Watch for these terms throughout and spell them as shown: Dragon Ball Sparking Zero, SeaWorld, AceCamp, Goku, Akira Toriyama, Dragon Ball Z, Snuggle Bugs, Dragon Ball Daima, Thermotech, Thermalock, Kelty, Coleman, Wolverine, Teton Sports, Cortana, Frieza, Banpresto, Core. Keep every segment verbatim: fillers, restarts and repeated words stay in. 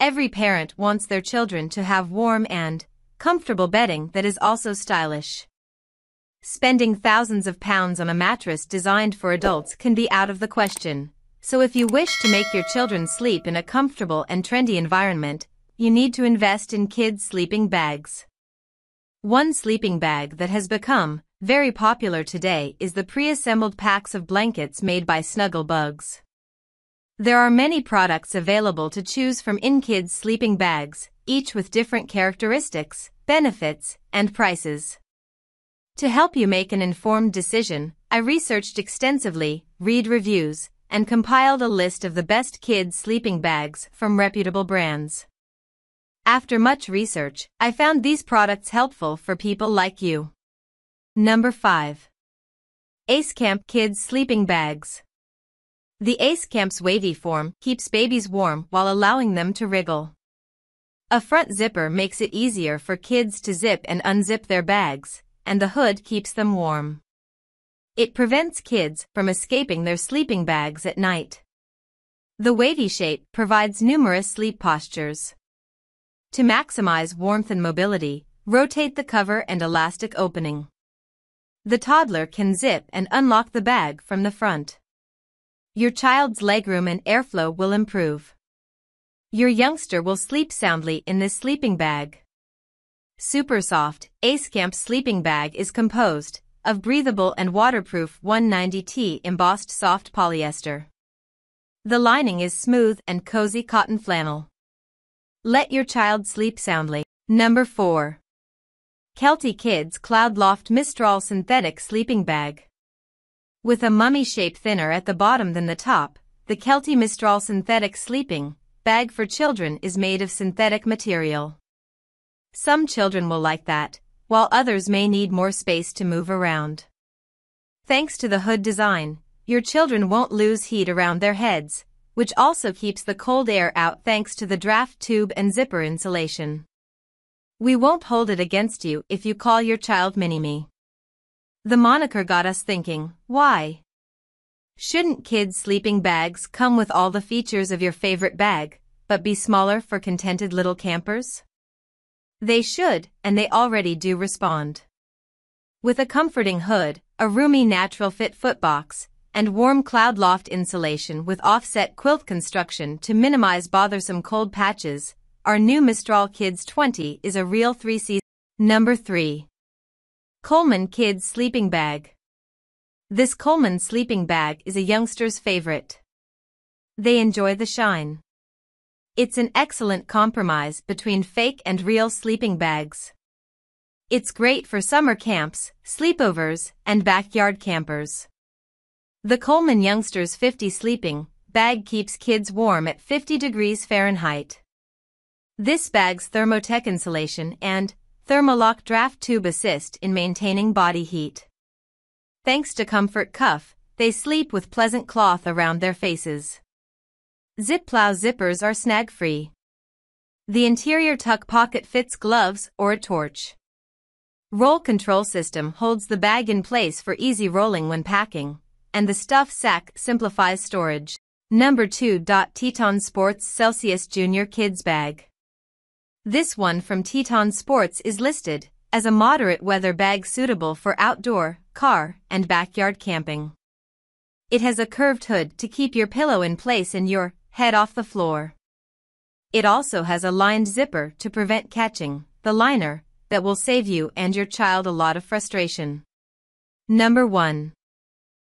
Every parent wants their children to have warm and comfortable bedding that is also stylish. Spending thousands of pounds on a mattress designed for adults can be out of the question. So if you wish to make your children sleep in a comfortable and trendy environment, you need to invest in kids' sleeping bags. One sleeping bag that has become very popular today is the pre-assembled packs of blankets made by Snuggle Bugs. There are many products available to choose from in kids' sleeping bags, each with different characteristics, benefits, and prices. To help you make an informed decision, I researched extensively, read reviews, and compiled a list of the best kids' sleeping bags from reputable brands. After much research, I found these products helpful for people like you. Number five. AceCamp Kids Sleeping Bags. The AceCamp's wavy form keeps babies warm while allowing them to wriggle. A front zipper makes it easier for kids to zip and unzip their bags, and the hood keeps them warm. It prevents kids from escaping their sleeping bags at night. The wavy shape provides numerous sleep postures. To maximize warmth and mobility, rotate the cover and elastic opening. The toddler can zip and unlock the bag from the front. Your child's legroom and airflow will improve. Your youngster will sleep soundly in this sleeping bag. Super soft, AceCamp's sleeping bag is composed of breathable and waterproof one ninety T embossed soft polyester. The lining is smooth and cozy cotton flannel. Let your child sleep soundly. Number four. Kelty Kids Cloud Loft Mistral Synthetic Sleeping Bag. With a mummy shape thinner at the bottom than the top, the Kelty Mistral Synthetic Sleeping Bag for children is made of synthetic material. Some children will like that, while others may need more space to move around. Thanks to the hood design, your children won't lose heat around their heads, which also keeps the cold air out thanks to the draft tube and zipper insulation. We won't hold it against you if you call your child Mini-Me. The moniker got us thinking, why shouldn't kids' sleeping bags come with all the features of your favorite bag, but be smaller for contented little campers? They should, and they already do respond. With a comforting hood, a roomy natural fit footbox, and warm cloud loft insulation with offset quilt construction to minimize bothersome cold patches, our new Mistral Kids twenty is a real three-season. Number three. Coleman Kids Sleeping Bag. This Coleman sleeping bag is a youngster's favorite. They enjoy the shine. It's an excellent compromise between fake and real sleeping bags. It's great for summer camps, sleepovers, and backyard campers. The Coleman Youngsters fifty sleeping bag keeps kids warm at fifty degrees Fahrenheit. This bag's thermotech insulation and Thermalock draft tube assist in maintaining body heat. Thanks to Comfort Cuff, they sleep with pleasant cloth around their faces. Zip plow zippers are snag-free. The interior tuck pocket fits gloves or a torch. Roll control system holds the bag in place for easy rolling when packing, and the stuff sack simplifies storage. Number two. Teton Sports Celsius Junior Kids Bag. This one from Teton Sports is listed as a moderate weather bag suitable for outdoor, car, and backyard camping. It has a curved hood to keep your pillow in place and your head off the floor. It also has a lined zipper to prevent catching the liner that will save you and your child a lot of frustration. Number one.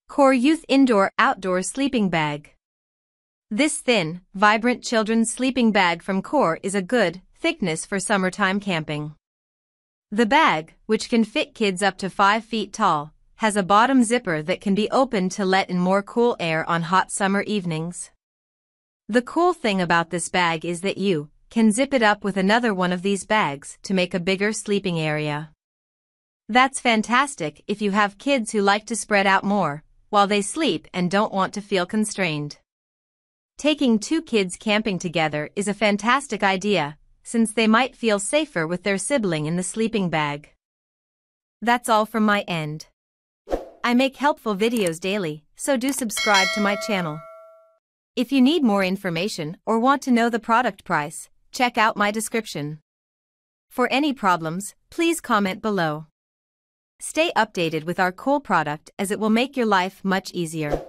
Core Youth Indoor Outdoor Sleeping Bag. This thin, vibrant children's sleeping bag from Core is a good thickness for summertime camping. The bag, which can fit kids up to five feet tall, has a bottom zipper that can be opened to let in more cool air on hot summer evenings. The cool thing about this bag is that you can zip it up with another one of these bags to make a bigger sleeping area. That's fantastic if you have kids who like to spread out more while they sleep and don't want to feel constrained. Taking two kids camping together is a fantastic idea, since they might feel safer with their sibling in the sleeping bag. That's all from my end. I make helpful videos daily, so do subscribe to my channel. If you need more information or want to know the product price, check out my description. For any problems, please comment below. Stay updated with our Core product as it will make your life much easier.